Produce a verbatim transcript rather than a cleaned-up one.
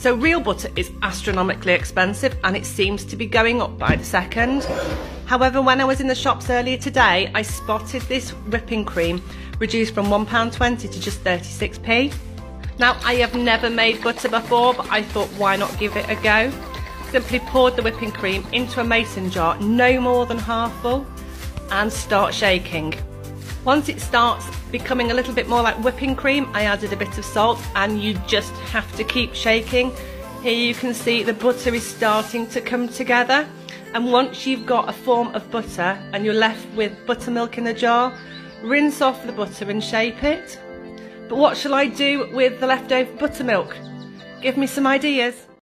So real butter is astronomically expensive and it seems to be going up by the second. However, when I was in the shops earlier today, I spotted this whipping cream reduced from one pound twenty to just thirty-six p. Now, I have never made butter before, but I thought, why not give it a go? Simply poured the whipping cream into a mason jar, no more than half full, and start shaking. Once it starts becoming a little bit more like whipping cream, I added a bit of salt, and you just have to keep shaking. Here you can see the butter is starting to come together, and once you've got a form of butter and you're left with buttermilk in a jar, rinse off the butter and shape it. But what shall I do with the leftover buttermilk? Give me some ideas.